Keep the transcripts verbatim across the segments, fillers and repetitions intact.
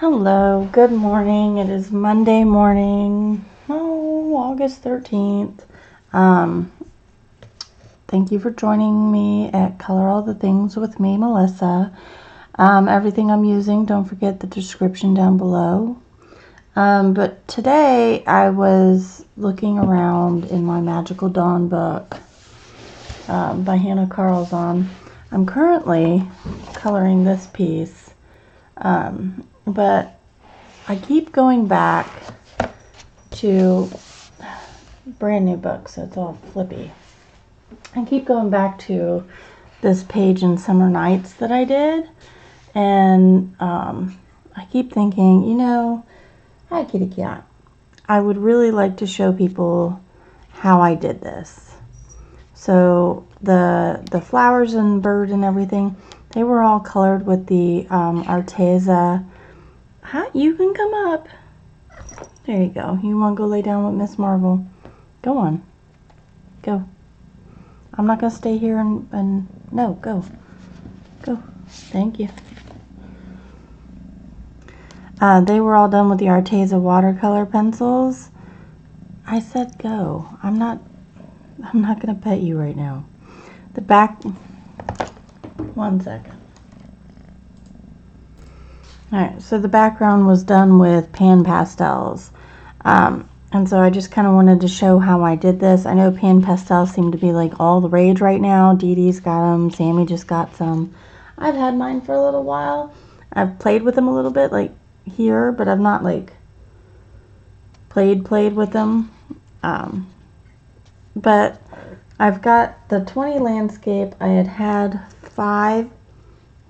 Hello, good morning. It is Monday morning, oh, August thirteenth. Um, thank you for joining me at Color All the Things with me, Melissa. Um, everything I'm using, don't forget the description down below. Um, but today I was looking around in my Magical Dawn book um, by Hanna Karlzon. I'm currently coloring this piece. Um, But I keep going back to brand new books, so it's all flippy. I keep going back to this page in Summer Nights that I did, and um, I keep thinking, you know, hi kitty cat, I would really like to show people how I did this. So the the flowers and bird and everything, they were all colored with the um, Arteza. Hi, you can come up. There you go. You want to go lay down with Miss Marvel? Go on. Go. I'm not going to stay here and, and... No, go. Go. Thank you. Uh, they were all done with the Arteza watercolor pencils. I said go. I'm not... I'm not going to pet you right now. The back... One second. Alright, so the background was done with pan pastels. Um, and so I just kind of wanted to show how I did this. I know pan pastels seem to be like all the rage right now. Dee Dee's got them. Sammy just got some. I've had mine for a little while. I've played with them a little bit, like here, but I've not like played, played with them. Um, but I've got the twenty landscape. I had had five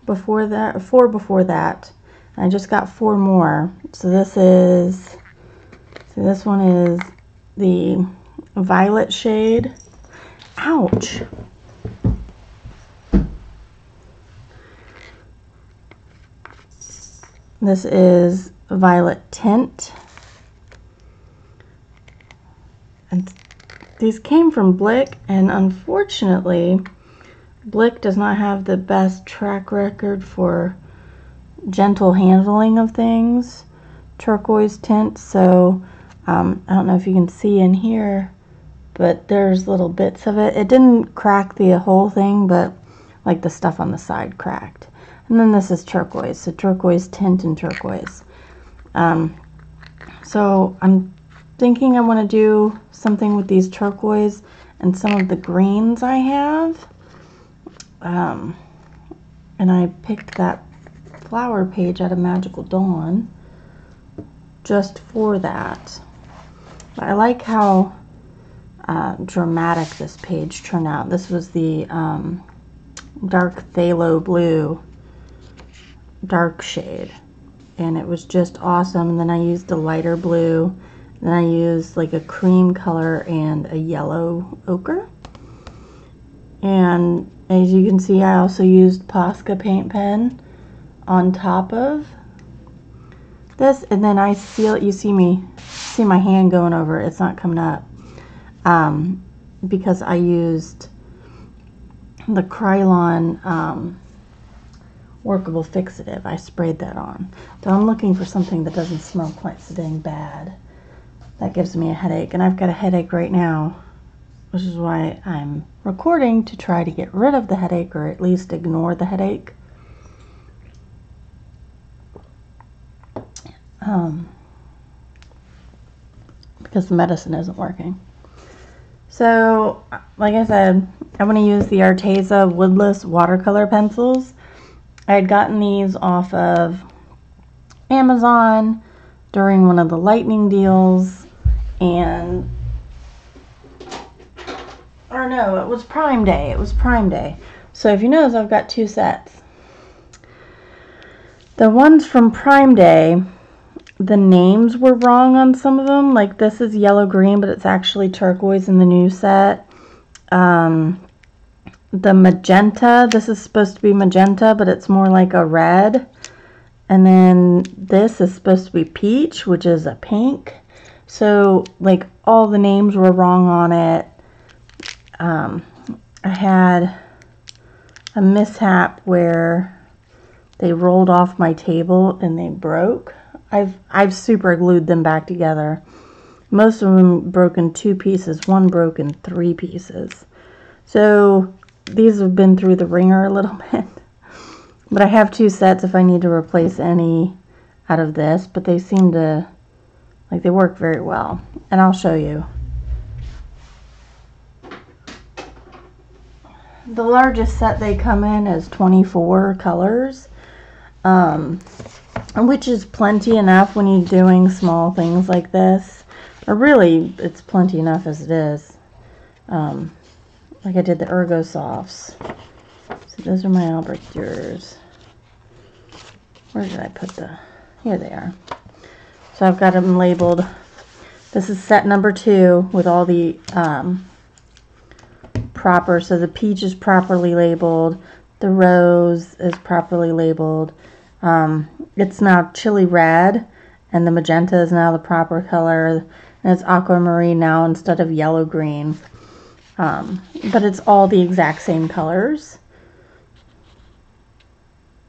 before that, four before that. I just got four more. So this is, so this one is the violet shade. Ouch. This is violet tint. And these came from Blick, and unfortunately, Blick does not have the best track record for gentle handling of things, turquoise tint. So um, I don't know if you can see in here, but there's little bits of it. It didn't crack the whole thing, but like the stuff on the side cracked. And then this is turquoise, so turquoise tint and turquoise. Um, so I'm thinking I want to do something with these turquoise and some of the greens I have. Um, and I picked that flower page out of Magical Dawn just for that. I like how uh, dramatic this page turned out. This was the um, dark phthalo blue dark shade, and it was just awesome. And then I used a lighter blue, and then I used like a cream color and a yellow ochre. And as you can see, I also used Posca paint pen on top of this, and then I seal it. You see me, see my hand going over it. It's not coming up um, because I used the Krylon um, workable fixative. I sprayed that on. So I'm looking for something that doesn't smell quite so dang bad. That gives me a headache, and I've got a headache right now, which is why I'm recording, to try to get rid of the headache, or at least ignore the headache. Um, because the medicine isn't working. So, like I said, I want to use the Arteza woodless watercolor pencils. I had gotten these off of Amazon during one of the lightning deals, and or no, it was Prime Day. It was Prime Day. So if you notice, I've got two sets. The ones from Prime Day, the names were wrong on some of them. Like this is yellow green, but it's actually turquoise in the new set. Um, the magenta, this is supposed to be magenta, but it's more like a red. And then this is supposed to be peach, which is a pink. So like all the names were wrong on it. Um, I had a mishap where they rolled off my table and they broke. I've, I've super glued them back together. Most of them broke in two pieces. One broke in three pieces. So these have been through the wringer a little bit. But I have two sets if I need to replace any out of this. But they seem to, like, they work very well. And I'll show you. The largest set they come in is twenty-four colors. Um, which is plenty enough when you're doing small things like this. Or really, it's plenty enough as it is. Um, like I did the Ergo Softs. So those are my Albert Durs. Where did I put the... Here they are. So I've got them labeled. This is set number two with all the um, proper. So the peach is properly labeled. The rose is properly labeled. Um, it's now Chili Red. And the magenta is now the proper color. And it's aquamarine now instead of yellow green. Um, but it's all the exact same colors.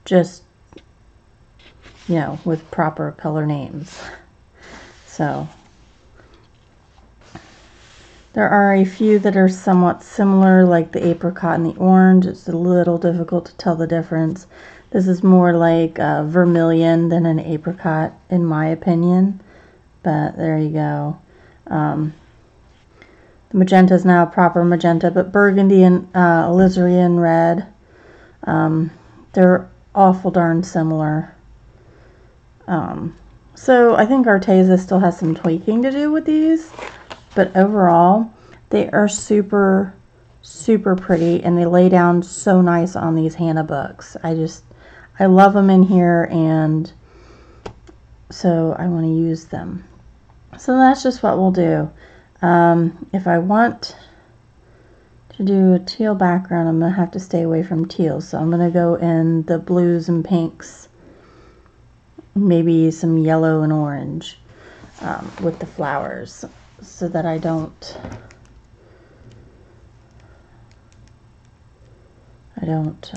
Just, you know, with proper color names. So, there are a few that are somewhat similar, like the apricot and the orange. It's a little difficult to tell the difference. This is more like uh, vermilion than an apricot, in my opinion. But there you go. Um, the magenta is now proper magenta, but burgundy and uh, alizarin red. Um, they're awful darn similar. Um, so I think Arteza still has some tweaking to do with these. But overall, they are super, super pretty, and they lay down so nice on these Hanna books. I just, I love them in here, and so I want to use them. So that's just what we'll do. Um, if I want to do a teal background, I'm going to have to stay away from teals. So I'm going to go in the blues and pinks, maybe some yellow and orange um, with the flowers. So that I don't, I don't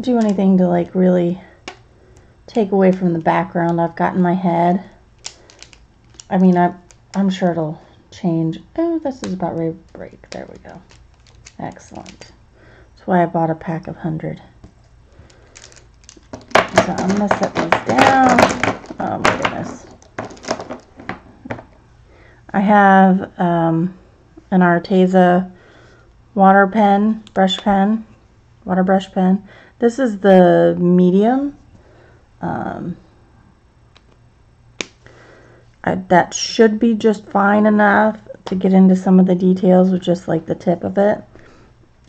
do anything to like really take away from the background I've got in my head. I mean, I, I'm sure it'll change. Oh, this is about ready to break. There we go. Excellent. That's why I bought a pack of one hundred. So I'm going to set these down. Oh my goodness. I have um, an Arteza water pen, brush pen, water brush pen. This is the medium. Um, I, that should be just fine enough to get into some of the details with just like the tip of it.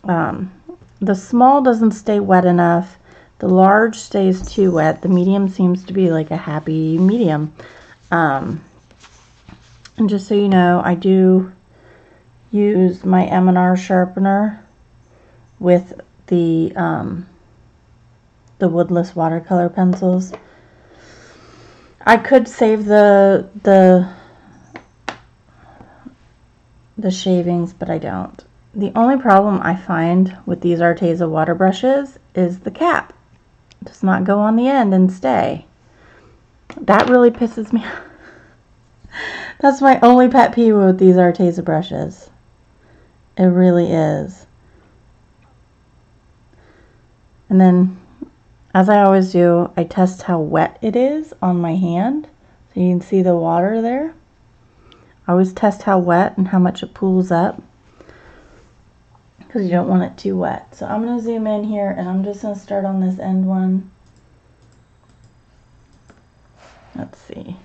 Um, the small doesn't stay wet enough. The large stays too wet. The medium seems to be like a happy medium. Um, And just so you know, I do use my M and R sharpener with the um, the woodless watercolor pencils. I could save the the the shavings, but I don't. The only problem I find with these Arteza water brushes is the cap. It does not go on the end and stay. That really pisses me off. That's my only pet peeve with these Arteza brushes. It really is. And then, as I always do, I test how wet it is on my hand. So you can see the water there. I always test how wet and how much it pools up. Because you don't want it too wet. So I'm going to zoom in here and I'm just going to start on this end one. Let's see.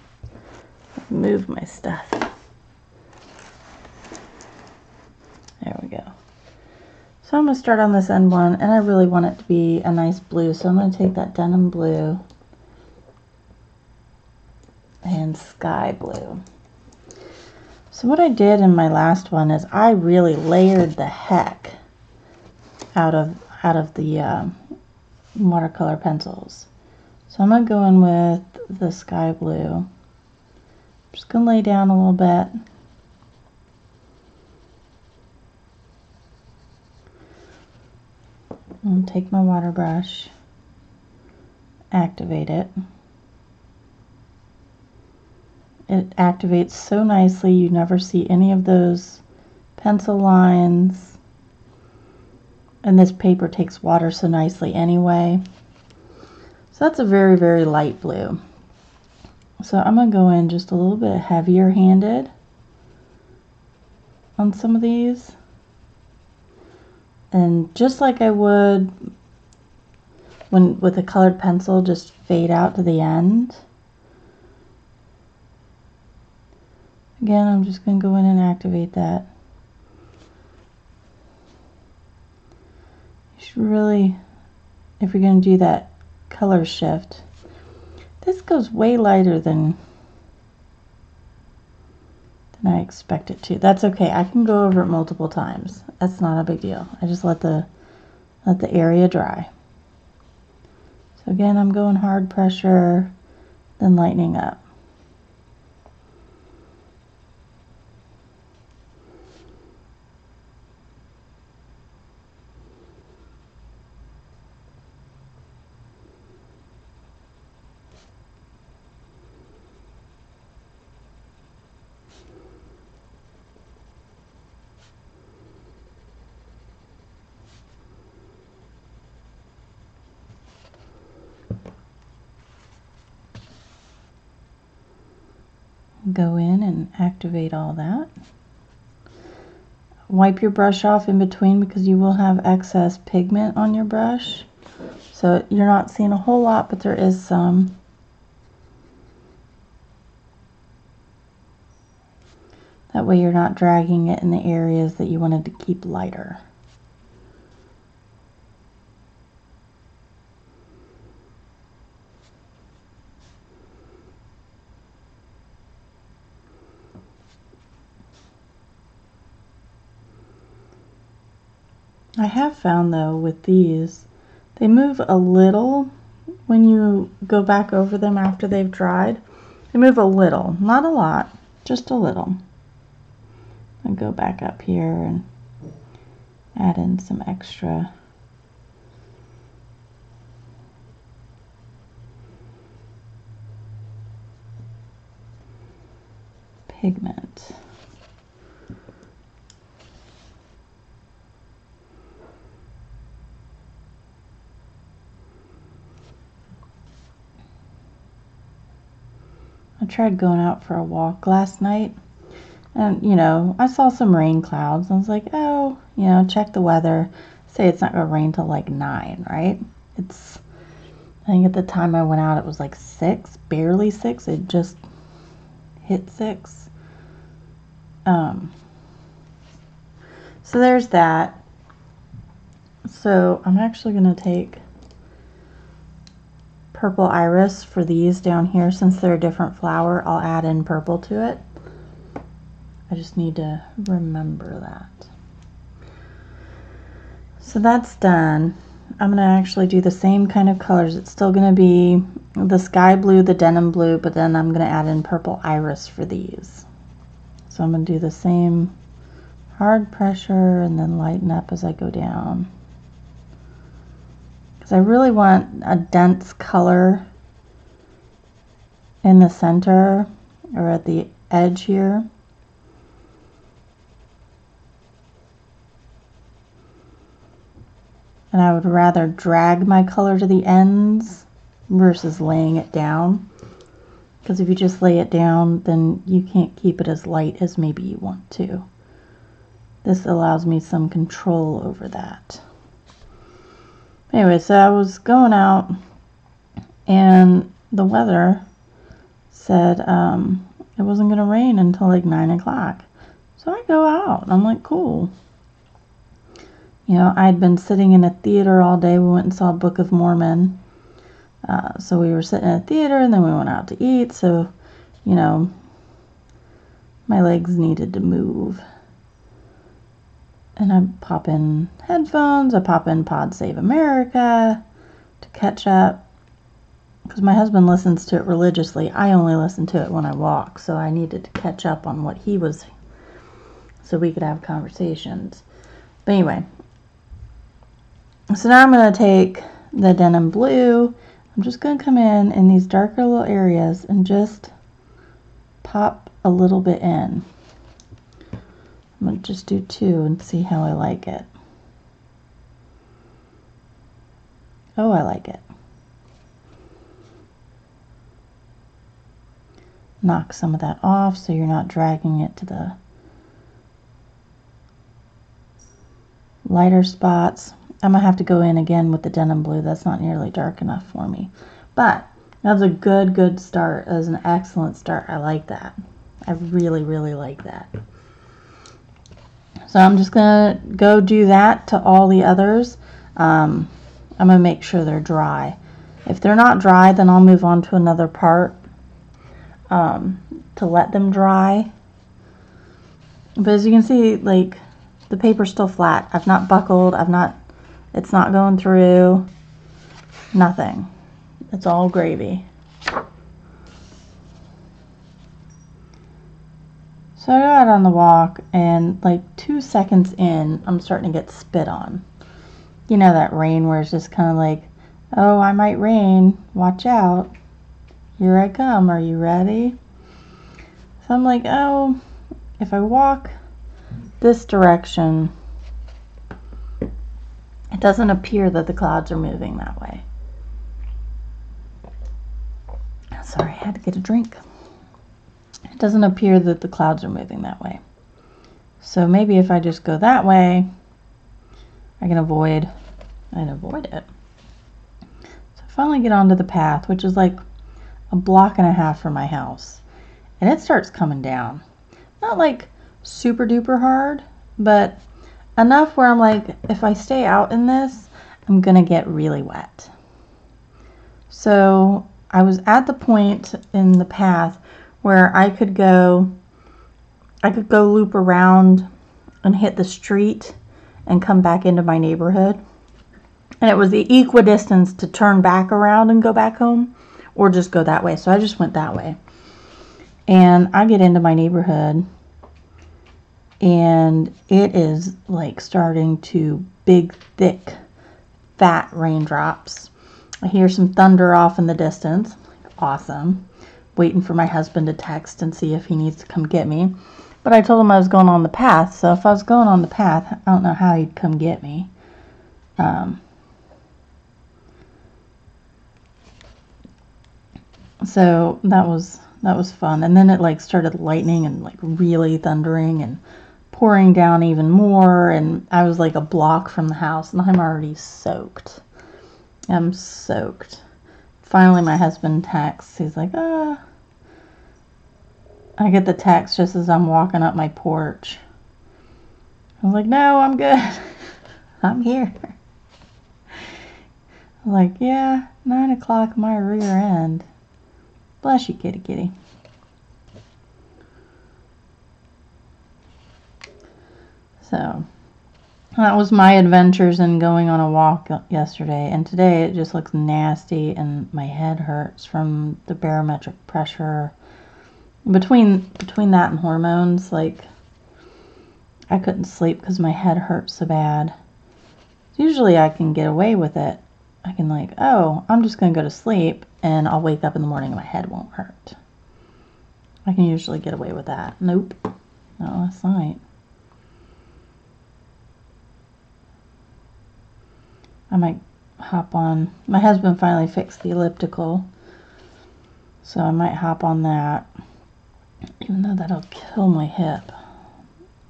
Move my stuff. There we go. So I'm going to start on this end one, and I really want it to be a nice blue, so I'm going to take that denim blue and sky blue. So what I did in my last one is I really layered the heck out of out of the um, watercolor pencils. So I'm going to go in with the sky blue. Just gonna lay down a little bit. I'll take my water brush, activate it, It activates so nicely. You never see any of those pencil lines. And this paper takes water so nicely anyway. So that's a very, very light blue. So I'm going to go in just a little bit heavier handed on some of these. And just like I would when with a colored pencil, just fade out to the end. Again, I'm just going to go in and activate that. You should really, if you're going to do that color shift, this goes way lighter than, than I expect it to. That's okay. I can go over it multiple times. That's not a big deal. I just let the, let the area dry. So again, I'm going hard pressure, then lightening up. Go in and activate all that. Wipe your brush off in between because you will have excess pigment on your brush. So you're not seeing a whole lot, but there is some. That way you're not dragging it in the areas that you wanted to keep lighter. I have found though with these, they move a little when you go back over them after they've dried. They move a little, not a lot, just a little. I'll go back up here and add in some extra. Pigment. I tried going out for a walk last night and, you know, I saw some rain clouds. I was like, oh, you know, check the weather. Say it's not going to rain till like nine, right? It's, I think at the time I went out, it was like six, barely six. It just hit six. Um, so there's that. So I'm actually going to take purple iris for these down here. Since they're a different flower, I'll add in purple to it. I just need to remember that. So that's done. I'm gonna actually do the same kind of colors. It's still gonna be the sky blue, the denim blue, but then I'm gonna add in purple iris for these. So I'm gonna do the same hard pressure and then lighten up as I go down. I really want a dense color in the center or at the edge here. And I would rather drag my color to the ends versus laying it down. Because if you just lay it down, then you can't keep it as light as maybe you want to. This allows me some control over that. Anyway, so I was going out and the weather said um, it wasn't going to rain until like nine o'clock. So I go out and I'm like, cool. You know, I'd been sitting in a theater all day. We went and saw Book of Mormon. Uh, so we were sitting in a theater and then we went out to eat. So, you know, my legs needed to move. And I pop in headphones, I pop in Pod Save America to catch up. Because my husband listens to it religiously. I only listen to it when I walk, so I needed to catch up on what he was, so we could have conversations. But anyway, so now I'm going to take the denim blue. I'm just going to come in in these darker little areas and just pop a little bit in. I'm going to just do two and see how I like it. Oh, I like it. Knock some of that off so you're not dragging it to the lighter spots. I'm going to have to go in again with the denim blue. That's not nearly dark enough for me. But that was a good, good start. That was an excellent start. I like that. I really, really like that. So I'm just going to go do that to all the others. Um, I'm going to make sure they're dry. If they're not dry, then I'll move on to another part um, to let them dry. But as you can see, like, the paper's still flat. I've not buckled. I've not, it's not going through. Nothing. It's all gravy. So I got on the walk, and like two seconds in, I'm starting to get spit on. You know that rain where it's just kind of like, oh, I might rain. Watch out. Here I come. Are you ready? So I'm like, oh, if I walk this direction, it doesn't appear that the clouds are moving that way. Sorry, I had to get a drink. It doesn't appear that the clouds are moving that way. So maybe if I just go that way, I can avoid and avoid it. So I finally get onto the path, which is like a block and a half from my house. And it starts coming down. Not like super duper hard, but enough where I'm like, if I stay out in this, I'm gonna get really wet. So I was at the point in the path where I could go I could go loop around and hit the street and come back into my neighborhood, and it was the equidistance to turn back around and go back home or just go that way. So I just went that way, and I get into my neighborhood, and it is like starting to big, thick, fat raindrops. I hear some thunder off in the distance. Awesome. Waiting for my husband to text and see if he needs to come get me. But I told him I was going on the path, so if I was going on the path, I don't know how he'd come get me. Um, so that was that was fun. And then it like started lightning and like really thundering and pouring down even more. And I was like a block from the house, and I'm already soaked. I'm soaked. Finally, my husband texts. He's like, ah. I get the text just as I'm walking up my porch. I was like, no, I'm good. I'm here. I'm like, yeah, nine o'clock, my rear end. Bless you, kitty kitty. So that was my adventures in going on a walk yesterday, and today it just looks nasty, and my head hurts from the barometric pressure. Between between that and hormones, like, I couldn't sleep because my head hurts so bad. Usually I can get away with it. I can like, oh, I'm just going to go to sleep, and I'll wake up in the morning and my head won't hurt. I can usually get away with that. Nope. Not last night. I might hop on. My husband finally fixed the elliptical, so I might hop on that, even though that'll kill my hip.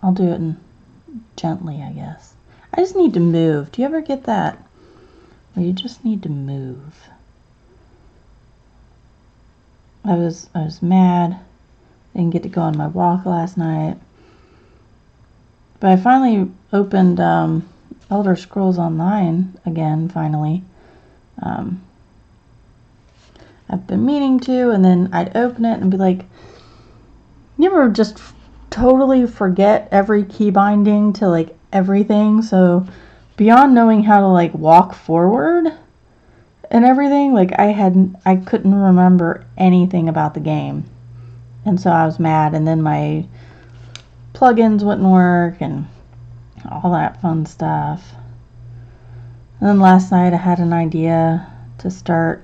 I'll do it in, gently, I guess. I just need to move. Do you ever get that? Or you just need to move. I was I was mad. Didn't get to go on my walk last night, but I finally opened Um, Elder Scrolls Online again, finally. Um, I've been meaning to, and then I'd open it and be like, you ever just f totally forget every key binding to, like, everything? So beyond knowing how to, like, walk forward and everything, like, I hadn't, I couldn't remember anything about the game. And so I was mad, and then my plugins wouldn't work, and all that fun stuff. And then last night I had an idea to start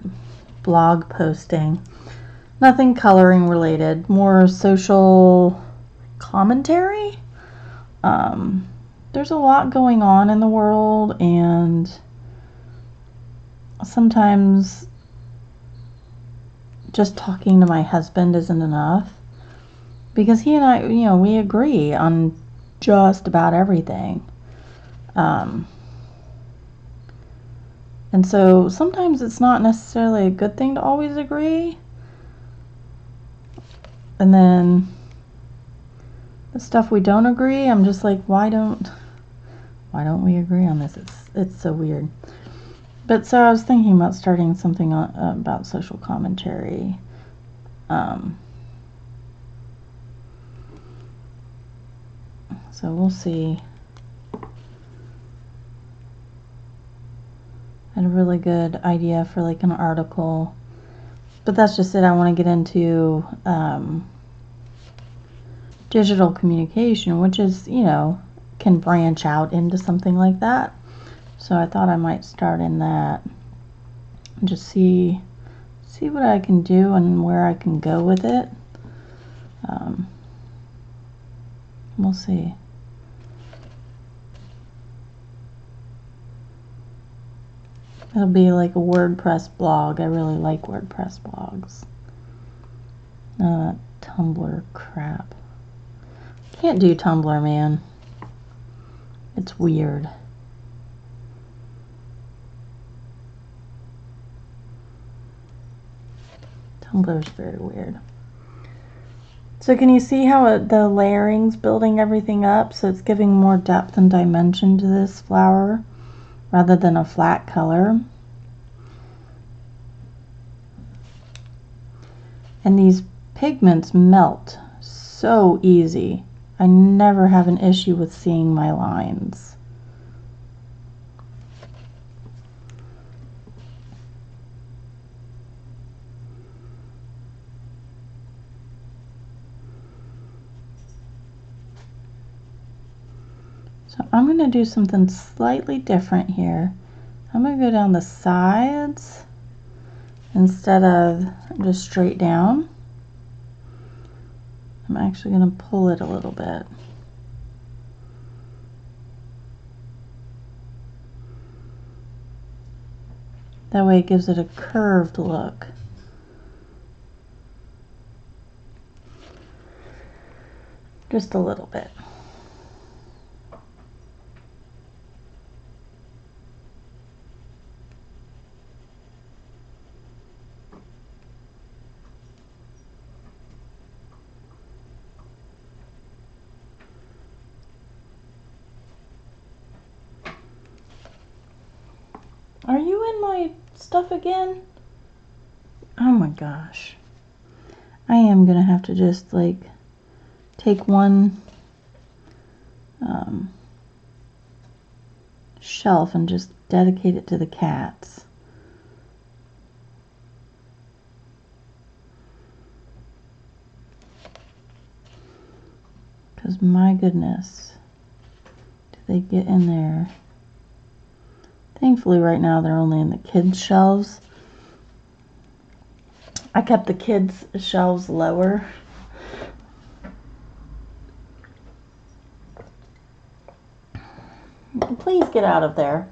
blog posting. Nothing coloring related, more social commentary. Um, there's a lot going on in the world, and sometimes just talking to my husband isn't enough, because he and I, you know, we agree on just about everything. Um, and so sometimes it's not necessarily a good thing to always agree. And then the stuff we don't agree, I'm just like, why don't, why don't we agree on this? It's, it's so weird. But so I was thinking about starting something on, uh, about social commentary. Um, so we'll see. I had a really good idea for like an article. But that's just it. I want to get into um, digital communication, which is, you know, can branch out into something like that. So I thought I might start in that and just see see what I can do and where I can go with it. Um, we'll see. It'll be like a WordPress blog. I really like WordPress blogs. Uh, Tumblr crap. Can't do Tumblr, man. It's weird. Tumblr's very weird. So can you see how it, the layering's building everything up? So it's giving more depth and dimension to this flower, rather than a flat color. And these pigments melt so easy. I never have an issue with seeing my lines. So I'm going to do something slightly different here. I'm going to go down the sides instead of just straight down. I'm actually going to pull it a little bit. That way it gives it a curved look. Just a little bit. Are you in my stuff again? Oh my gosh. I am going to have to just like take one um, shelf and just dedicate it to the cats. Because my goodness, do they get in there? Thankfully right now they're only in the kids' shelves. I kept the kids' shelves lower. Please get out of there.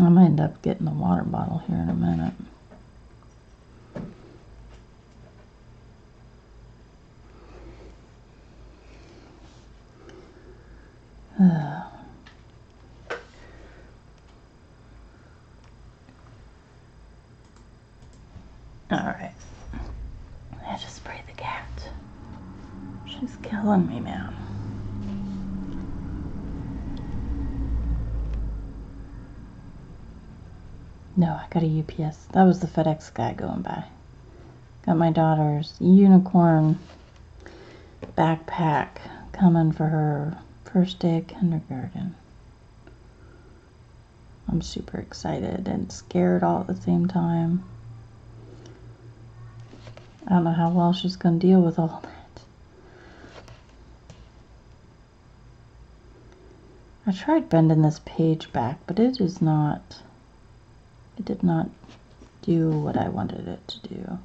I might end up getting the water bottle here in a minute. Uh. Alright, I just sprayed the cat. She's killing me, man. No, I got a U P S. That was the FedEx guy going by. Got my daughter's unicorn backpack coming for her first day of kindergarten. I'm super excited and scared all at the same time. I don't know how well she's going to deal with all that. I tried bending this page back, but it is not, it did not do what I wanted it to do.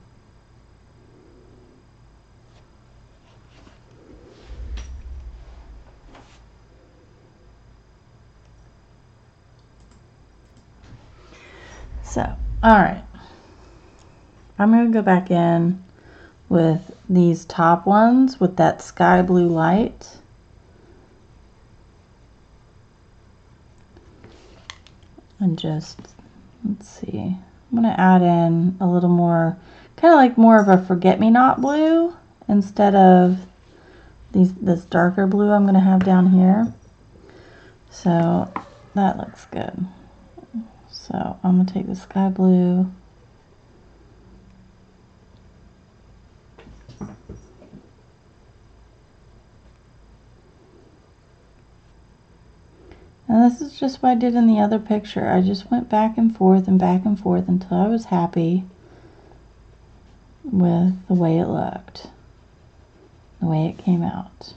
So, all right, I'm going to go back in with these top ones with that sky blue light. And just, let's see, I'm going to add in a little more, kind of like more of a forget-me-not blue instead of these, this darker blue I'm going to have down here. So that looks good. So I'm going to take the sky blue and this is just what I did in the other picture. I just went back and forth and back and forth until I was happy with the way it looked, the way it came out.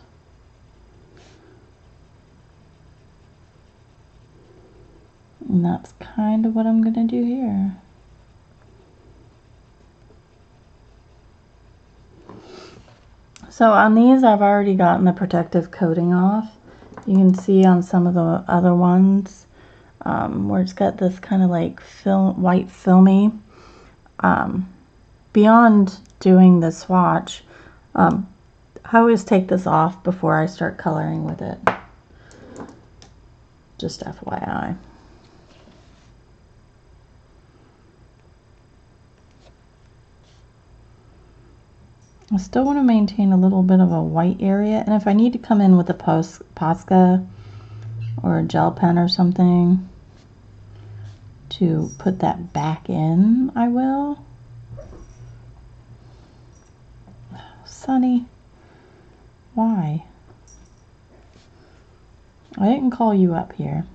And that's kind of what I'm going to do here. So on these, I've already gotten the protective coating off. You can see on some of the other ones um, where it's got this kind of like fil white filmy. Um, beyond doing the swatch, um, I always take this off before I start coloring with it. Just F Y I. I still want to maintain a little bit of a white area, and if I need to come in with a Posca or a gel pen or something to put that back in, I will. Sunny, why? I didn't call you up here.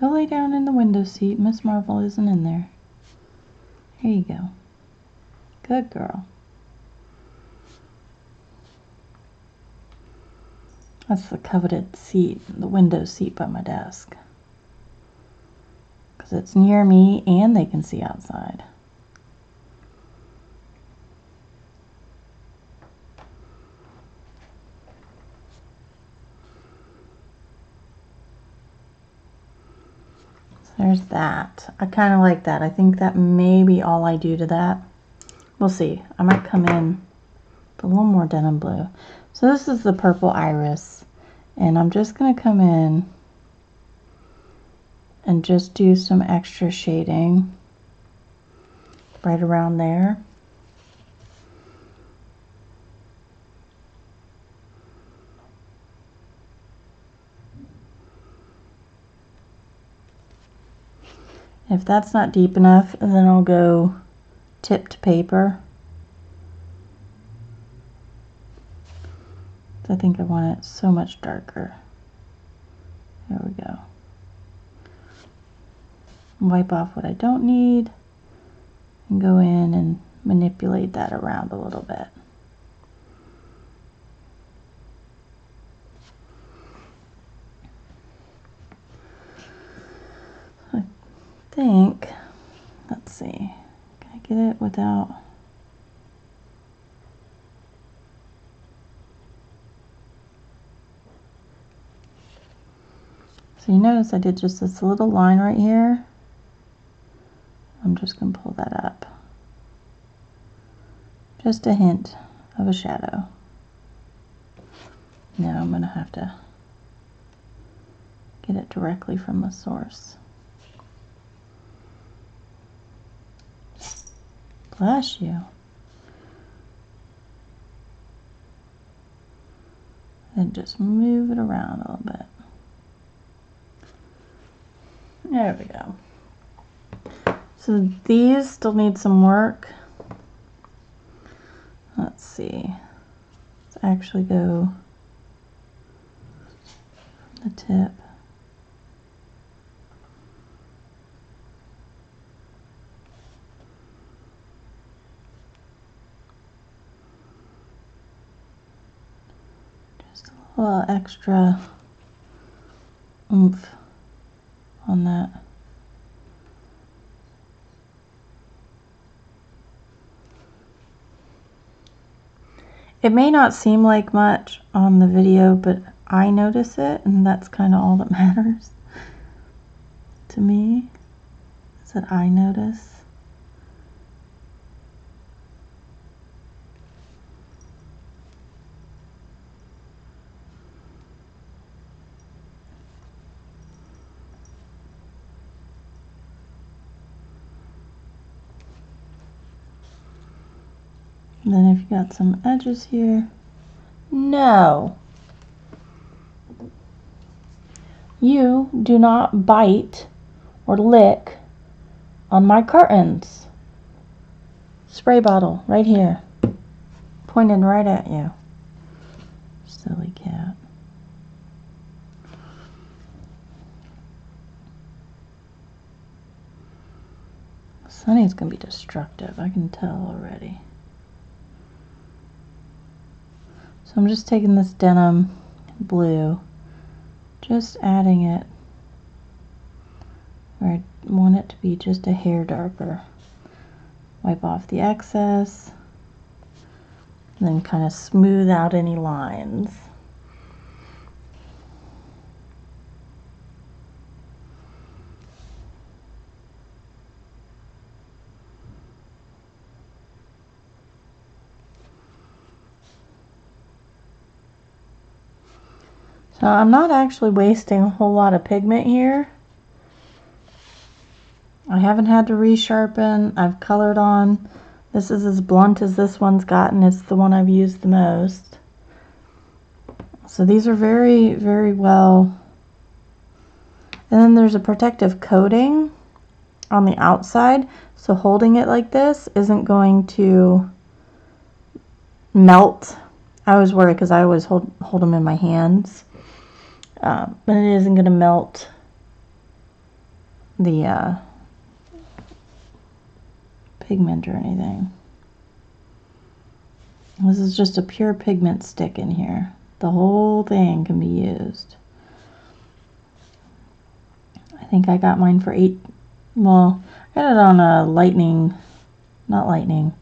Go lay down in the window seat. Miss Marvel isn't in there. Here you go. Good girl. That's the coveted seat, the window seat by my desk. Because it's near me and they can see outside. There's that. I kind of like that. I think that may be all I do to that. We'll see. I might come in with a little more denim blue. So this is the purple iris. And I'm just going to come in and just do some extra shading right around there. If that's not deep enough, then I'll go tipped paper. I think I want it so much darker. There we go. Wipe off what I don't need and go in and manipulate that around a little bit. Think, let's see, can I get it without, so you notice I did just this little line right here. I'm just going to pull that up, just a hint of a shadow. Now I'm going to have to get it directly from the source. Bless you. And just move it around a little bit. There we go. So these still need some work. Let's see. Let's actually go from the tip. little extra oomph on that. It may not seem like much on the video, but I notice it, and that's kind of all that matters to me, is that I notice. And then if you got some edges here, no, you do not bite or lick on my curtains. Spray bottle right here, pointed right at you. Silly cat. Sunny's gonna be destructive, I can tell already. So I'm just taking this denim blue, just adding it where I want it to be just a hair darker. Wipe off the excess, and then kind of smooth out any lines. So I'm not actually wasting a whole lot of pigment here. I haven't had to resharpen. I've colored on. This is as blunt as this one's gotten. It's the one I've used the most. So these are very, very well. And then there's a protective coating on the outside. So holding it like this isn't going to melt. I was worried because I always hold, hold them in my hands. Uh, but it isn't going to melt the uh, pigment or anything. This is just a pure pigment stick in here. The whole thing can be used. I think I got mine for eight. Well, I got it on a lightning, not lightning,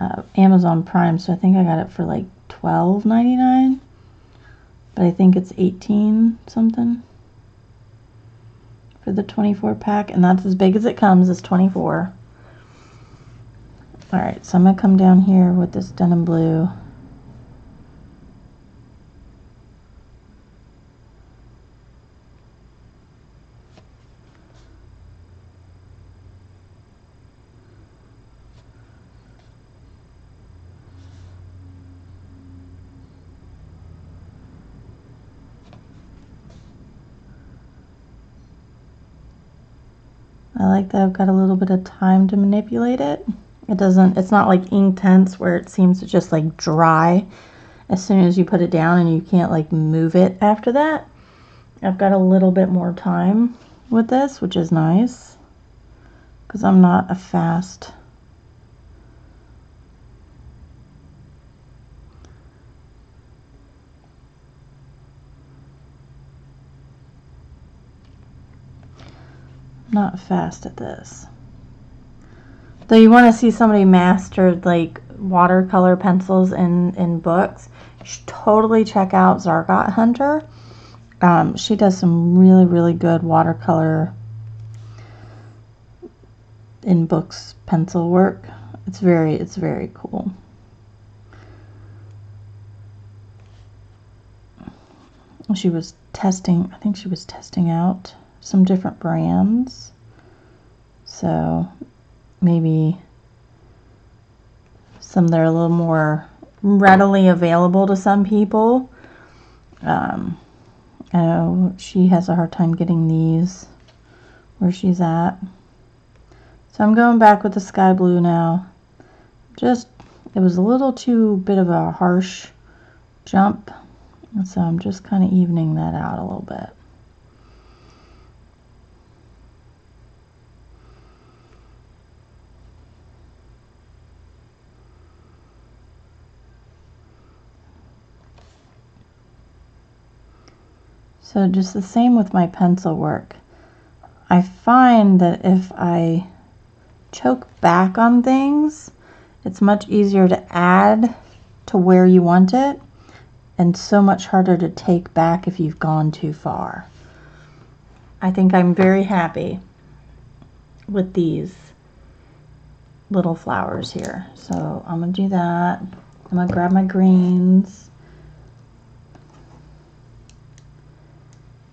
uh, Amazon Prime. So I think I got it for like twelve ninety-nine. But I think it's eighteen something for the twenty-four pack, and that's as big as it comes, is twenty-four. All right, so I'm gonna come down here with this denim blue. I like that I've got a little bit of time to manipulate it. It doesn't, it's not like intense where it seems to just like dry as soon as you put it down and you can't like move it after that. I've got a little bit more time with this, which is nice because I'm not a fast Not fast at this. Though you want to see somebody mastered like watercolor pencils in, in books, you should totally check out Zargot Hunter. Um, she does some really, really good watercolor in books pencil work. It's very, it's very cool. She was testing, I think she was testing out some different brands, so maybe some that are a little more readily available to some people. Um, I know she has a hard time getting these where she's at, so I'm going back with the sky blue now. Just, it was a little too bit of a harsh jump, and so I'm just kind of evening that out a little bit. So just the same with my pencil work. I find that if I choke back on things, it's much easier to add to where you want it, and so much harder to take back if you've gone too far. I think I'm very happy with these little flowers here. So I'm gonna do that. I'm gonna grab my greens,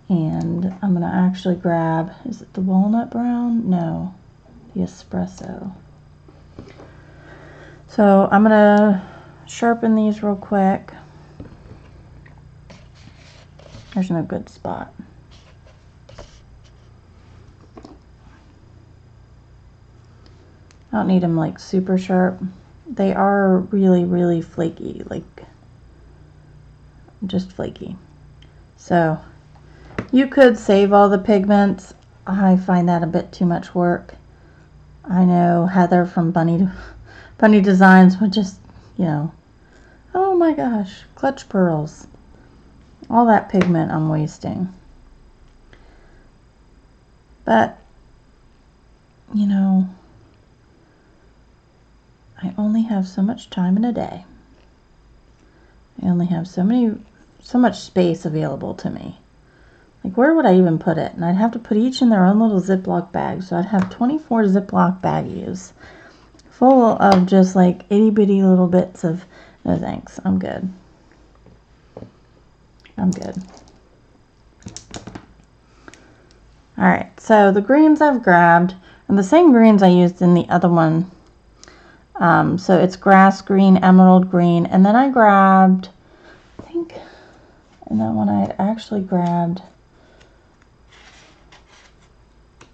and I'm gonna actually grab, is it the walnut brown? No, the espresso. So I'm gonna sharpen these real quick. There's no good spot. I don't need them like super sharp. They are really, really flaky, like just flaky. So you could save all the pigments. I find that a bit too much work. I know Heather from Bunny Bunny Designs would just, you know, oh my gosh, clutch pearls. All that pigment I'm wasting. But, you know, I only have so much time in a day. I only have so many, so much space available to me. Like, where would I even put it? And I'd have to put each in their own little Ziploc bag. So I'd have twenty-four Ziploc baggies full of just like itty bitty little bits of, no thanks, I'm good. I'm good. All right, so the greens I've grabbed, and the same greens I used in the other one. Um, so it's grass green, emerald green, and then I grabbed, I think, in that one I had actually grabbed,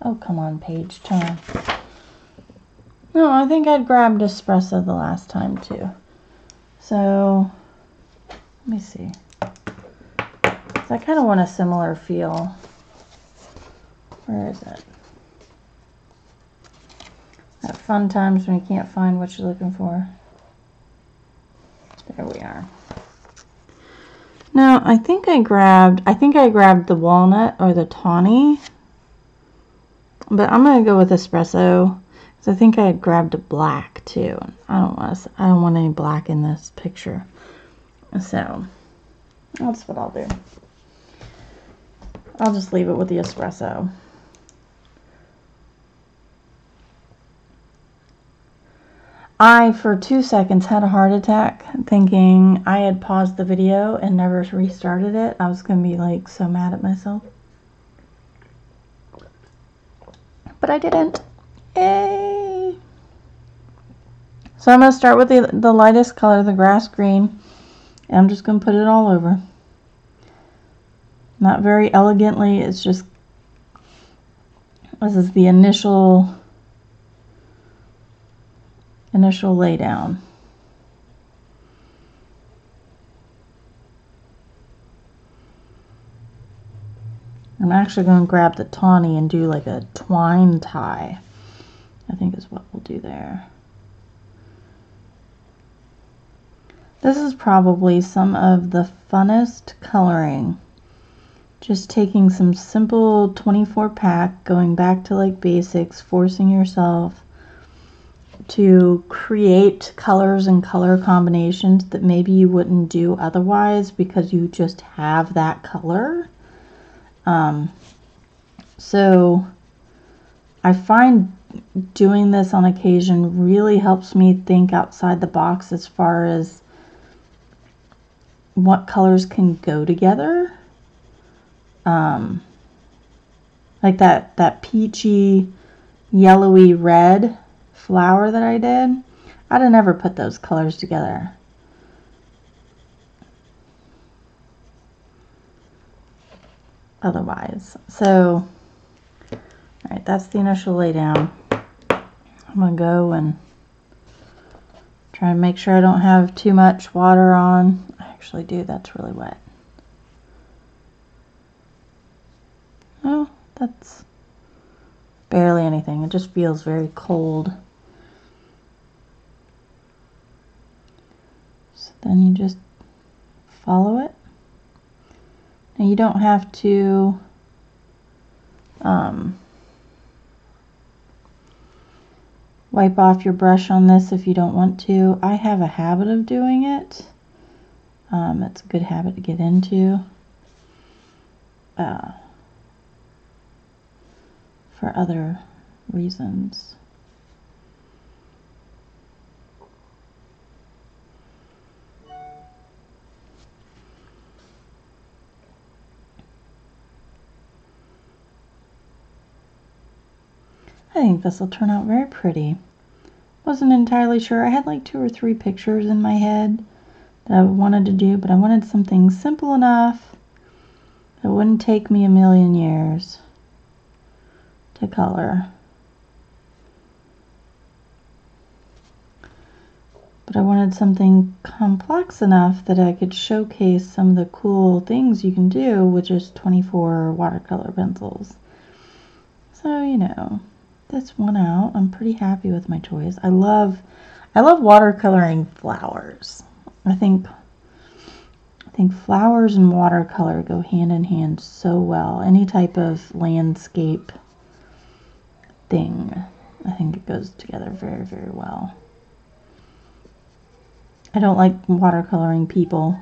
oh, come on, page, turn. No, I think I'd grabbed espresso the last time, too. So, let me see. I kind of want a similar feel. Where is it? At fun times when you can't find what you're looking for. There we are. Now I think I grabbed, I think I grabbed the walnut or the tawny, but I'm gonna go with espresso because I think I had grabbed a black too. I don't want, I don't want any black in this picture, so that's what I'll do. I'll just leave it with the espresso. I, for two seconds, had a heart attack thinking I had paused the video and never restarted it. I was going to be, like, so mad at myself. But I didn't. Yay! So I'm going to start with the, the lightest color, the grass green. And I'm just going to put it all over. Not very elegantly, it's just, this is the initial, initial lay down. I'm actually going to grab the tawny and do like a twine tie, I think is what we'll do there. This is probably some of the funnest coloring. Just taking some simple twenty-four pack, going back to like basics, forcing yourself to create colors and color combinations that maybe you wouldn't do otherwise because you just have that color. Um, so I find doing this on occasion really helps me think outside the box as far as what colors can go together. Um, like that, that peachy, yellowy red flower that I did, I'd have never put those colors together. Otherwise. So, alright, that's the initial lay down. I'm going to go and try and make sure I don't have too much water on. I actually do, that's really wet. Oh, that's barely anything. It just feels very cold. So then you just follow it. and you don't have to um, wipe off your brush on this if you don't want to. I have a habit of doing it. Um, it's a good habit to get into. Uh, for other reasons. I think this will turn out very pretty. Wasn't entirely sure. I had like two or three pictures in my head that I wanted to do, but I wanted something simple enough that wouldn't take me a million years to color. But I wanted something complex enough that I could showcase some of the cool things you can do with just twenty-four watercolor pencils. So, you know, this one out. I'm pretty happy with my choice. I love I love watercoloring flowers. I think I think flowers and watercolor go hand in hand so well. Any type of landscape thing, I think it goes together very, very well. I don't like watercoloring people.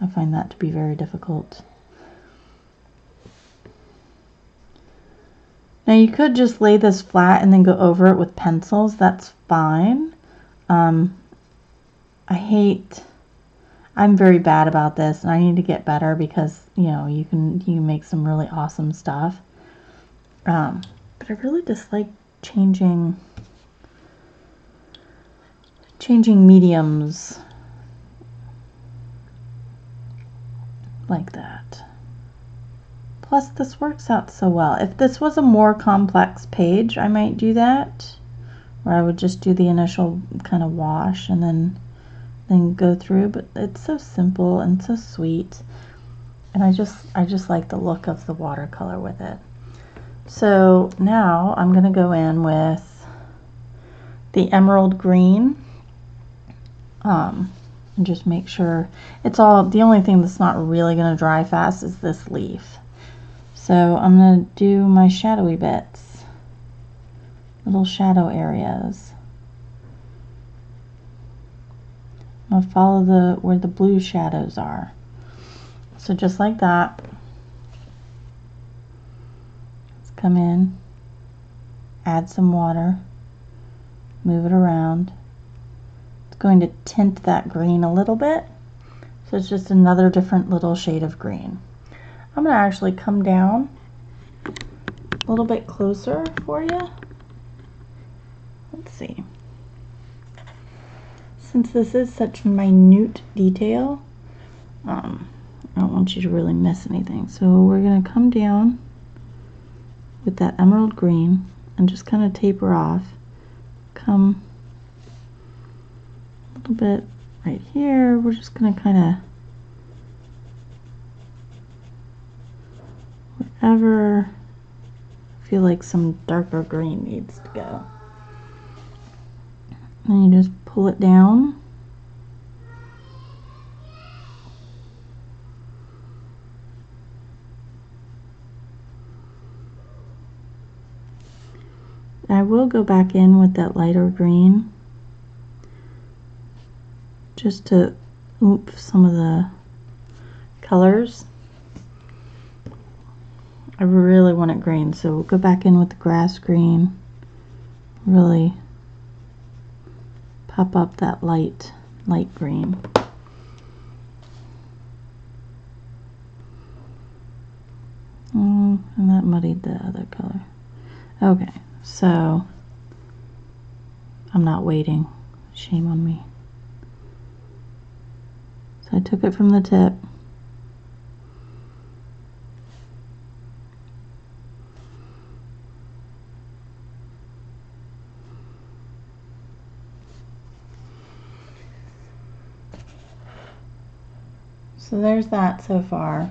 I find that to be very difficult. Now you could just lay this flat and then go over it with pencils. That's fine. Um, I hate, I'm very bad about this and I need to get better because, you know, you can, you can make some really awesome stuff. Um, but I really dislike changing, changing mediums like that. Plus, this works out so well. If this was a more complex page, I might do that, where I would just do the initial kind of wash and then then go through. But it's so simple and so sweet, and I just I just like the look of the watercolor with it. So now I'm gonna go in with the emerald green, um, and just make sure it's all. The only thing that's not really gonna dry fast is this leaf. So I'm going to do my shadowy bits, little shadow areas. I'm going to follow the where the blue shadows are. So just like that, let's come in, add some water, move it around. It's going to tint that green a little bit, so it's just another different little shade of green. I'm going to actually come down a little bit closer for you. Let's see. Since this is such minute detail, um, I don't want you to really miss anything. So we're going to come down with that emerald green and just kind of taper off. Come a little bit right here. We're just going to kind of ever feel like some darker green needs to go. And you just pull it down. I will go back in with that lighter green just to oomph some of the colors. I really want it green, so we'll go back in with the grass green. Really pop up that light, light green. Mm, and that muddied the other color. Okay, so I'm not waiting. Shame on me. So I took it from the tip. So there's that so far.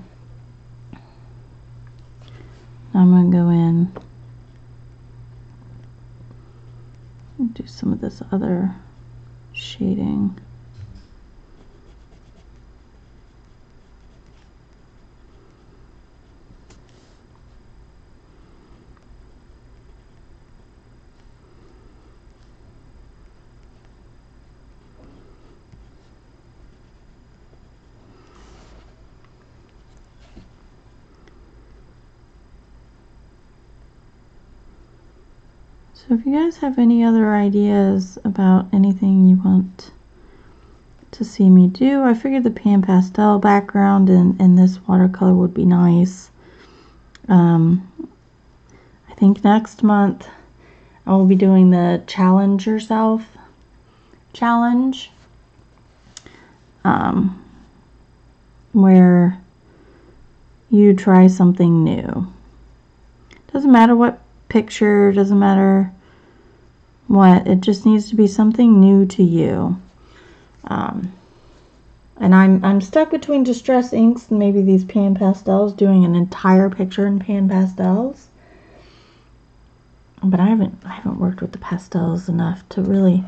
I'm going to go in and do some of this other shading. So if you guys have any other ideas about anything you want to see me do, I figured the pan pastel background and, and this watercolor would be nice. Um, I think next month I will be doing the challenge yourself challenge, um, where you try something new. Doesn't matter what picture, doesn't matter what, it just needs to be something new to you. Um, and I'm, I'm stuck between distress inks and maybe these pan pastels, doing an entire picture in pan pastels. But I haven't, I haven't worked with the pastels enough to really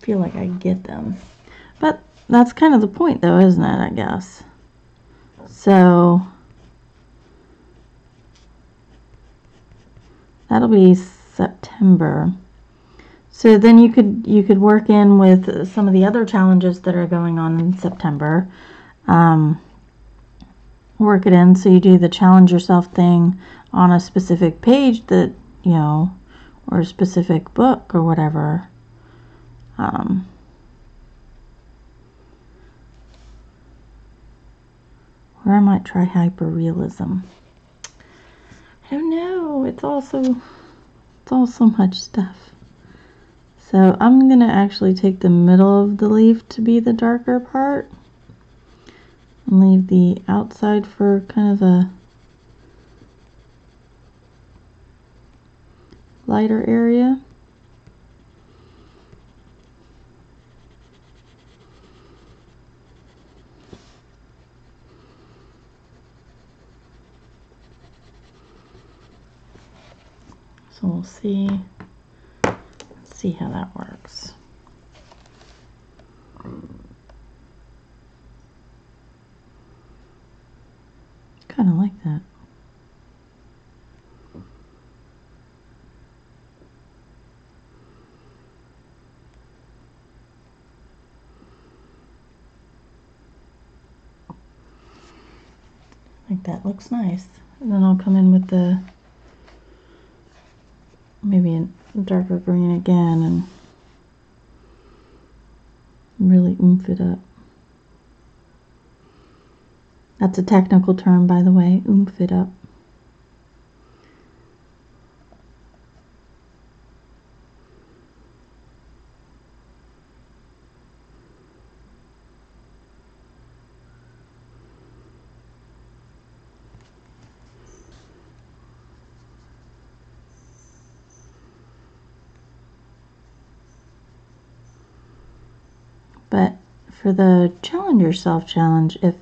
feel like I get them. But that's kind of the point though, isn't it, I guess? So that'll be September. So then you could you could work in with some of the other challenges that are going on in September. Um, work it in, so you do the challenge yourself thing on a specific page that, you know, or a specific book or whatever. Um, or I might try hyperrealism. I don't know. It's also it's all so much stuff. So I'm going to actually take the middle of the leaf to be the darker part and leave the outside for kind of a lighter area. So we'll see. See how that works. Kind of like that. I think that looks nice. And then I'll come in with the maybe an darker green again and really oomph it up. That's a technical term, by the way, oomph it up. But for the challenge yourself challenge, if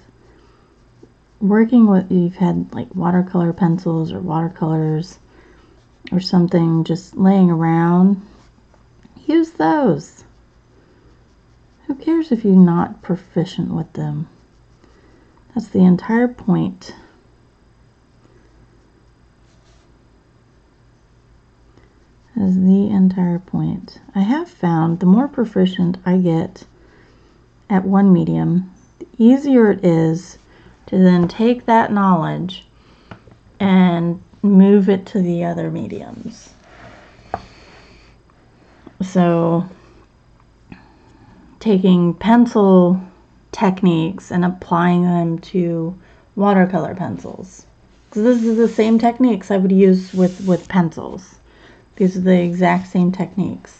working with, you've had like watercolor pencils or watercolors or something just laying around, use those. Who cares if you're not proficient with them? That's the entire point. That is the entire point. I have found the more proficient I get at one medium, the easier it is to then take that knowledge and move it to the other mediums. So taking pencil techniques and applying them to watercolor pencils. So this is the same techniques I would use with, with pencils. These are the exact same techniques.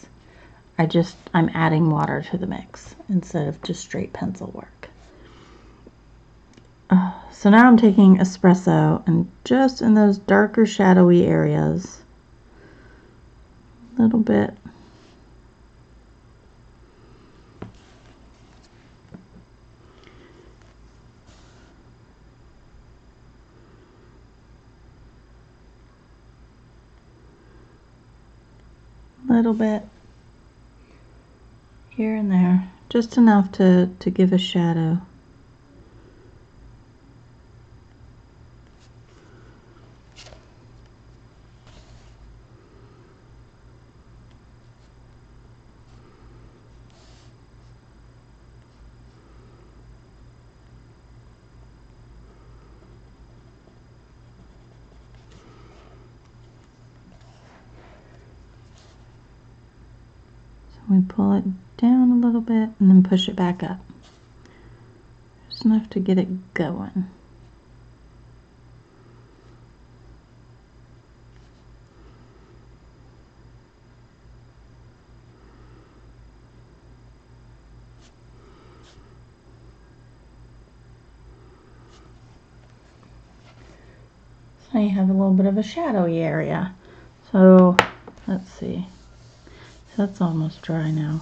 I just, I'm adding water to the mix instead of just straight pencil work. Uh, so now I'm taking espresso and just in those darker shadowy areas, a little bit. Little bit. Here and there, just enough to, to give a shadow. We pull it down a little bit and then push it back up. Just enough to get it going. Now you have a little bit of a shadowy area. So let's see. So that's almost dry now.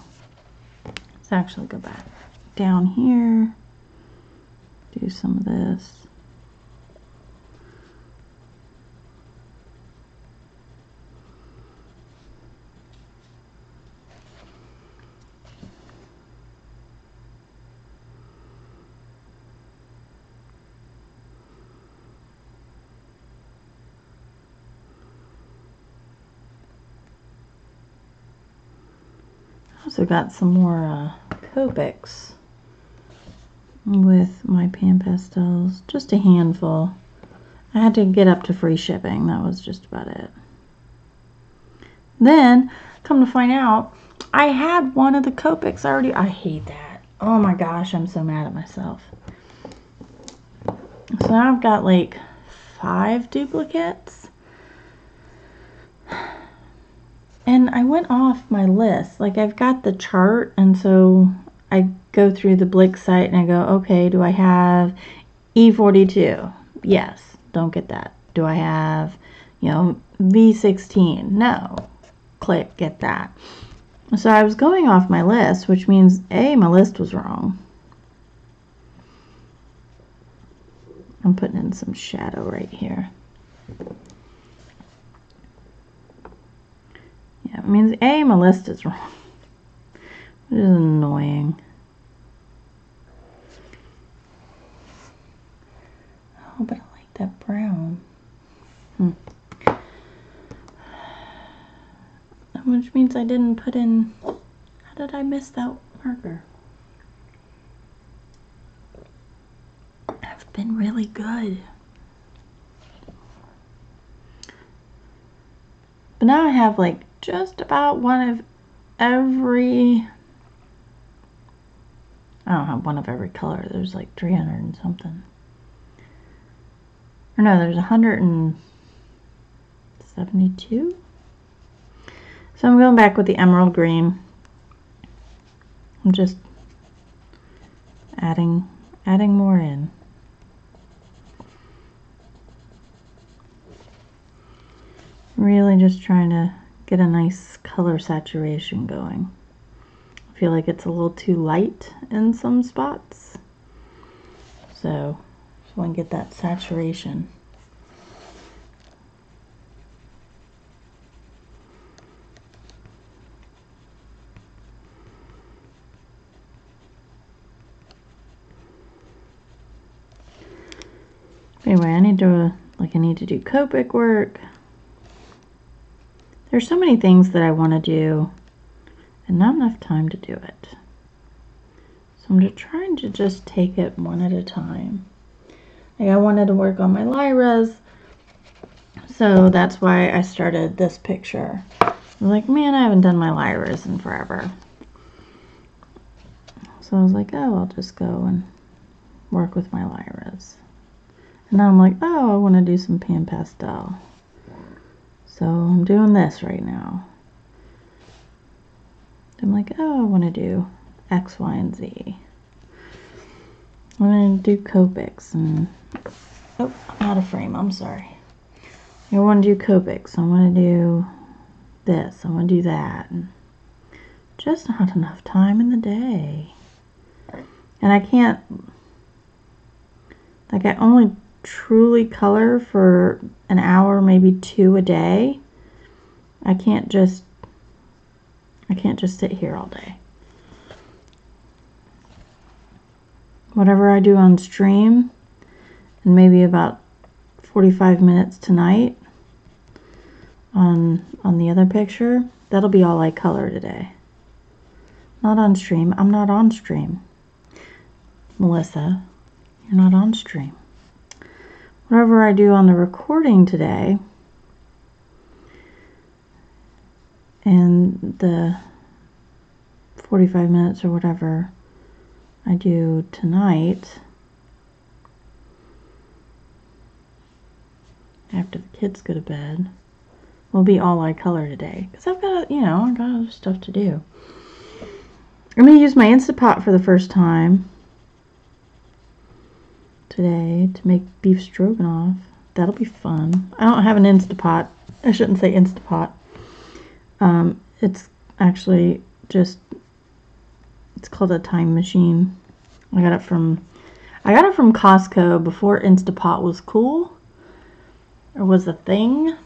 Let's actually go back down here. Do some of this. Also got some more uh, Copics with my pan pastels, just a handful. I had to get up to free shipping. That was just about it. Then, come to find out, I had one of the Copics already. I hate that. Oh my gosh, I'm so mad at myself. So now I've got like five duplicates. And I went off my list. Like, I've got the chart, and so I go through the Blick site and I go, okay, do I have E forty-two? Yes, don't get that. Do I have, you know, V sixteen? No. Click, get that. So I was going off my list, which means, A, my list was wrong. I'm putting in some shadow right here. Yeah, it means A, my list is wrong, which is annoying. Oh, but I like that brown. Hmm. Which means I didn't put in, how did I miss that marker? I've been really good. But now I have like just about one of every, I don't have one of every color. There's like three hundred and something. Or no, there's one hundred seventy-two. So I'm going back with the emerald green. I'm just adding, adding more in. Really just trying to get a nice color saturation going. I feel like it's a little too light in some spots. So, just want to get that saturation. Anyway, I need to, like I need to do Copic work. There's so many things that I want to do and not enough time to do it. So I'm just trying to just take it one at a time. Like, I wanted to work on my Lyras, so that's why I started this picture. I was like, man, I haven't done my Lyras in forever. So I was like, oh, I'll just go and work with my Lyras. And now I'm like, oh, I want to do some pan pastel. So I'm doing this right now. I'm like, oh, I want to do X, Y, and Z. I want to do Copics and, oh, I'm out of frame, I'm sorry. I want to do Copics, I want to do this, I want to do that. And just not enough time in the day. And I can't, like, I only truly color for an hour, maybe two a day. I can't just I can't just sit here all day. Whatever I do on stream, and maybe about forty-five minutes tonight on on the other picture, that'll be all I color today. Not on stream. I'm not on stream. Melissa, you're not on stream. Whatever I do on the recording today and the forty-five minutes or whatever I do tonight after the kids go to bed will be all I color today, because I've got, you know, I've got other stuff to do. I'm going to use my Instant Pot for the first time today to make beef stroganoff. That'll be fun. I don't have an Instant Pot. I shouldn't say Instant Pot. Um, it's actually just, it's called a time machine. I got it from, I got it from Costco before Instant Pot was cool, or was a thing.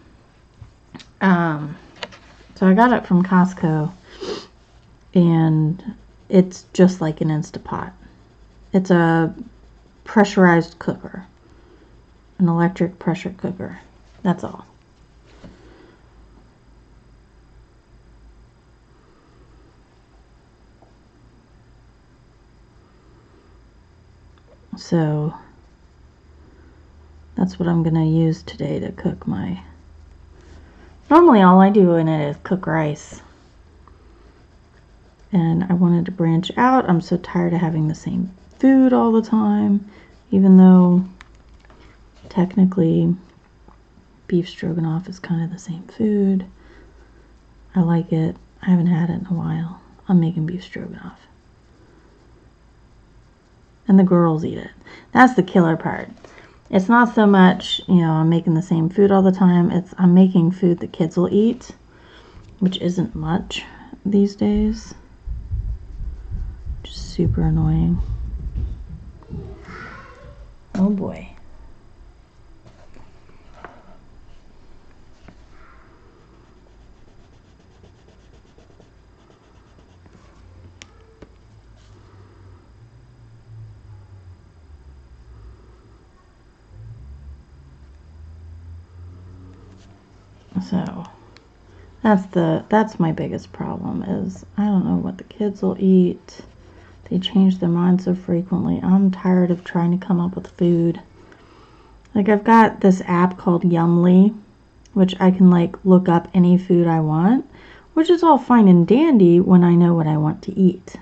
Um, so I got it from Costco, and it's just like an Instant Pot. It's a pressurized cooker, an electric pressure cooker. That's all. So that's what I'm going to use today to cook my... Normally all I do in it is cook rice. And I wanted to branch out. I'm so tired of having the same food all the time. Even though technically beef stroganoff is kind of the same food. I like it. I haven't had it in a while. I'm making beef stroganoff. And the girls eat it. That's the killer part. It's not so much, you know, I'm making the same food all the time. It's I'm making food that kids will eat, which isn't much these days. Just super annoying. Oh boy. So that's the that's my biggest problem is I don't know what the kids will eat. They change their minds so frequently. I'm tired of trying to come up with food. Like, I've got this app called Yumly, which I can like look up any food I want, which is all fine and dandy when I know what I want to eat.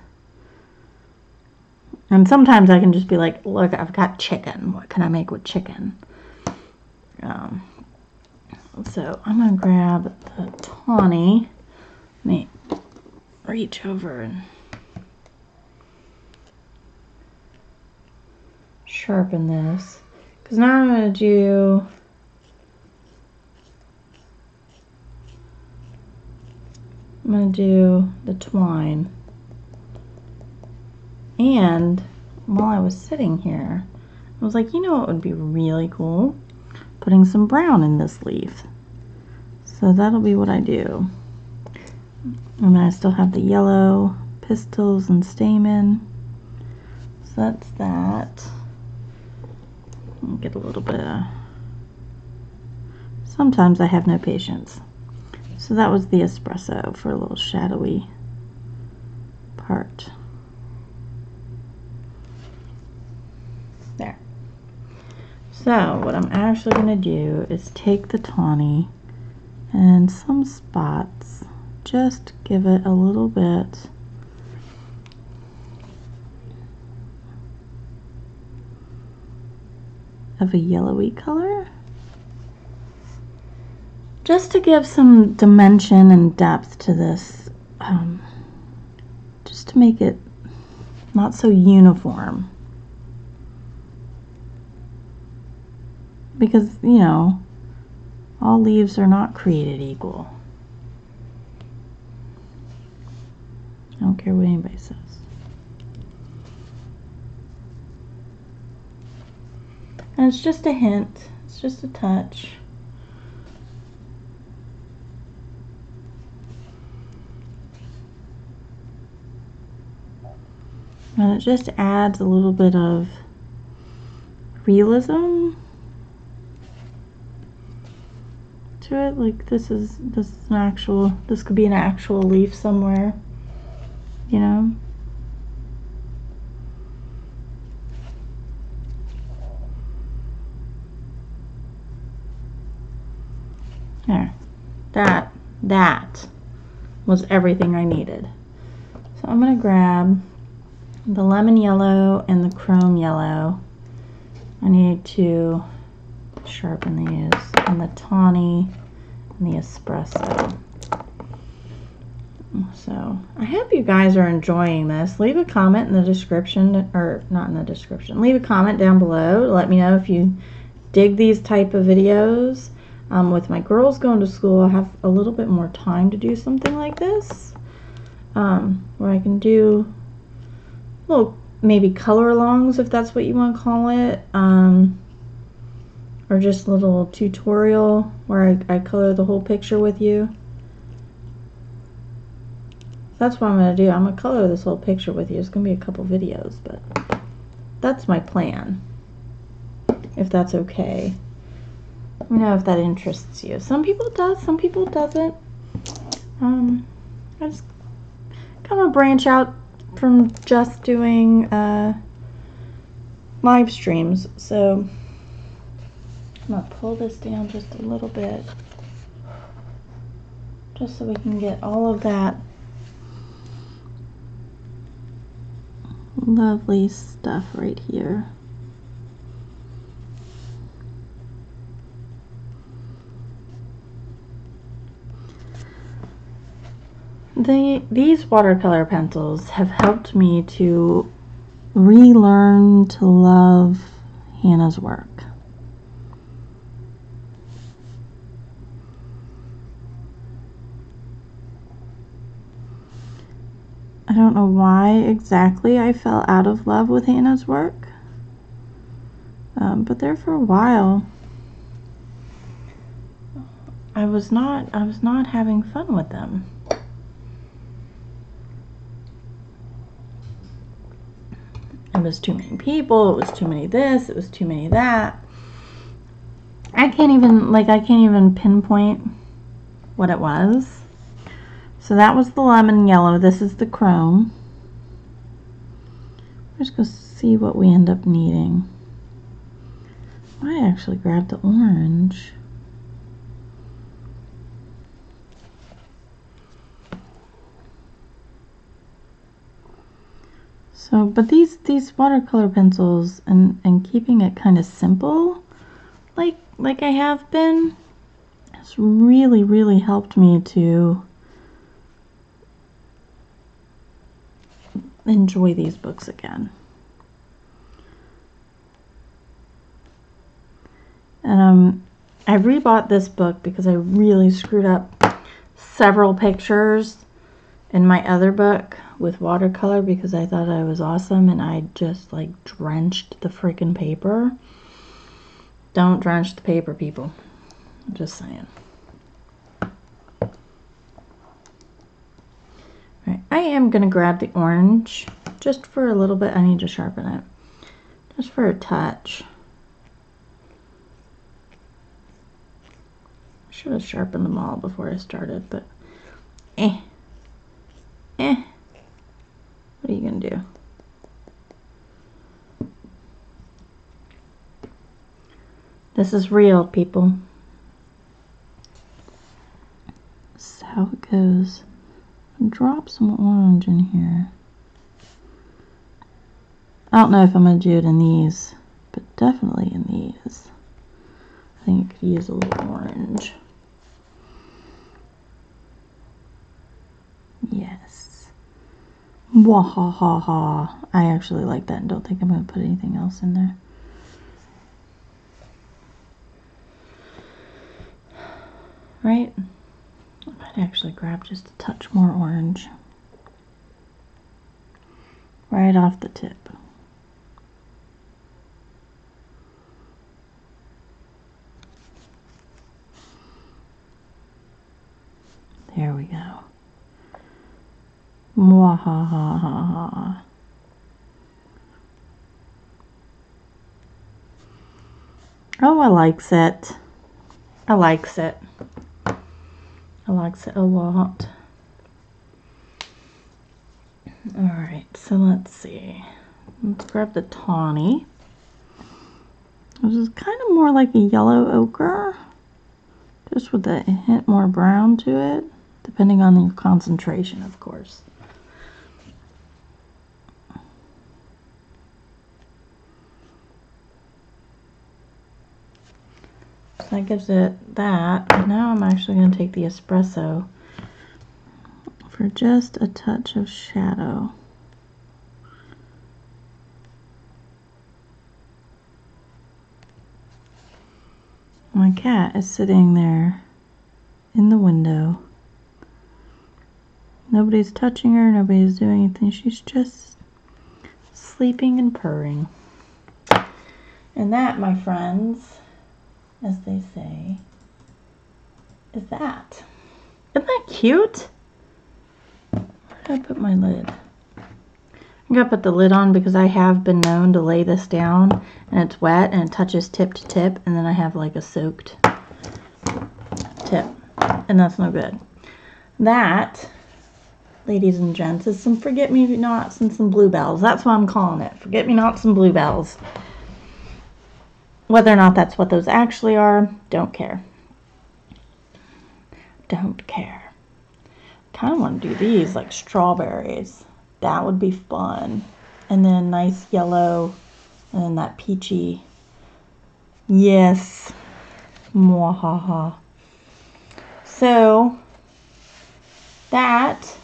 And sometimes I can just be like, look, I've got chicken. What can I make with chicken? Um So I'm going to grab the tawny. Let me reach over and sharpen this. Because now I'm going to do I'm going to do the twine. And while I was sitting here, I was like, you know what would be really cool? Putting some brown in this leaf. So that'll be what I do. And then I still have the yellow pistils and stamen. So that's that. Get a little bit of... Sometimes I have no patience. So that was the espresso for a little shadowy part. There. So what I'm actually going to do is take the tawny and some spots, just give it a little bit. Of a yellowy color. Just to give some dimension and depth to this. Um, just to make it not so uniform. Because, you know, all leaves are not created equal. I don't care what anybody says. And it's just a hint. It's just a touch. And it just adds a little bit of realism. It like this is this is an actual this could be an actual leaf somewhere, you know. There, that that was everything I needed. So I'm going to grab the lemon yellow and the chrome yellow. I need to sharpen these, and the tawny and the espresso. So I hope you guys are enjoying this. Leave a comment in the description, or not in the description, leave a comment down below to let me know if you dig these type of videos. Um, with my girls going to school, I have a little bit more time to do something like this, um, where I can do little maybe color alongs, if that's what you want to call it, um, or just a little tutorial where I, I color the whole picture with you. That's what I'm going to do. I'm going to color this whole picture with you. It's going to be a couple videos, but that's my plan, if that's okay. Let me know if that interests you. Some people it does, some people it doesn't. Um, I just kind of branch out from just doing uh, live streams. So I'm going to pull this down just a little bit, just so we can get all of that lovely stuff right here. The, these watercolor pencils have helped me to relearn to love Hanna's work. I don't know why exactly I fell out of love with Hanna's work, um, but there for a while I was not I was not having fun with them. It was too many people, it was too many this, it was too many that. I can't even like I can't even pinpoint what it was. So that was the lemon yellow. This is the chrome. We're just going to see what we end up needing. I actually grabbed the orange. So, but these, these watercolor pencils and, and keeping it kind of simple, like, like I have been, has really, really helped me to enjoy these books again. And um, I rebought this book because I really screwed up several pictures in my other book with watercolor because I thought I was awesome, and I just like drenched the freaking paper. Don't drench the paper, people. I'm just saying. I am going to grab the orange just for a little bit. I need to sharpen it just for a touch. I should have sharpened them all before I started, but eh, eh, what are you going to do? This is real, people. This is how it goes. Drop some orange in here. I don't know if I'm going to do it in these, but definitely in these. I think I could use a little orange. Yes. Wahahaha. I actually like that and don't think I'm going to put anything else in there. Right? I might actually grab just a touch more orange right off the tip. There we go. Mwahahaha. Oh, I likes it. I likes it. I like it a lot. Alright, so let's see. Let's grab the tawny, which is kind of more like a yellow ochre, just with a hint more brown to it, depending on your concentration, of course. that gives it that. And now I'm actually going to take the espresso for just a touch of shadow. My cat is sitting there in the window. Nobody's touching her, nobody's doing anything. She's just sleeping and purring. And that, my friends, as they say, is that. Isn't that cute? Where did I put my lid? I'm going to put the lid on because I have been known to lay this down and it's wet and it touches tip to tip and then I have like a soaked tip. And that's no good. That, ladies and gents, is some forget-me-nots and some bluebells. That's what I'm calling it. Forget-me-nots and bluebells. Whether or not that's what those actually are, don't care. Don't care. I kind of want to do these like strawberries. That would be fun. And then nice yellow and then that peachy. Yes. Mwahaha. So that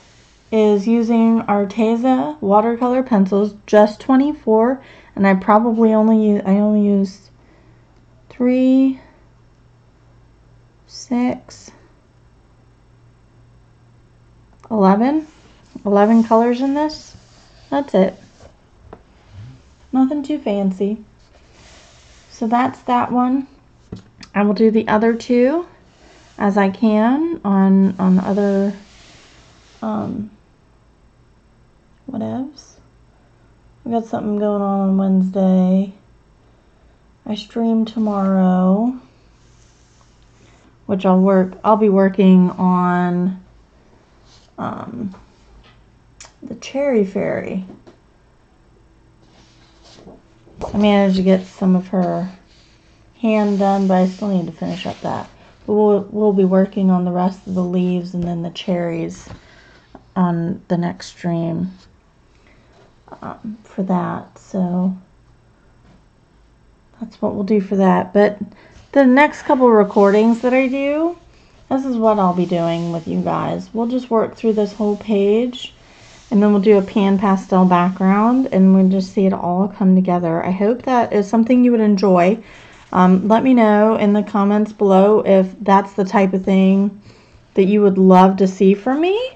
is using Arteza watercolor pencils, just twenty-four, and I probably only use, I only used three, six, eleven, eleven colors in this. That's it. Nothing too fancy. So that's that one. I will do the other two as I can on on other um whatevs. I got something going on on Wednesday. I stream tomorrow, which I'll work. I'll be working on um, the Cherry Fairy. I managed to get some of her hand done, but I still need to finish up that. But we'll we'll be working on the rest of the leaves and then the cherries on the next stream um, for that. So that's what we'll do for that. But the next couple recordings that I do, this is what I'll be doing with you guys. We'll just work through this whole page, and then we'll do a pan pastel background, and we'll just see it all come together. I hope that is something you would enjoy. Um, let me know in the comments below if that's the type of thing that you would love to see from me.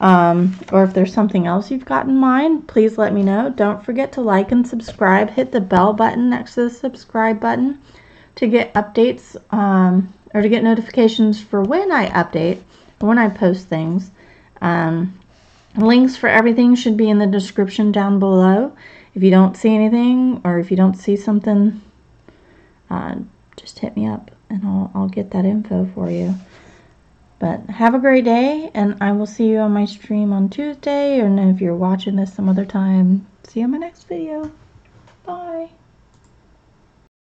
Um, or if there's something else you've got in mind, please let me know. Don't forget to like and subscribe. Hit the bell button next to the subscribe button to get updates um, or to get notifications for when I update, when I post things. Um, links for everything should be in the description down below. If you don't see anything or if you don't see something, uh, just hit me up and I'll, I'll get that info for you. But have a great day, and I will see you on my stream on Tuesday, and if you're watching this some other time, see you on my next video. Bye.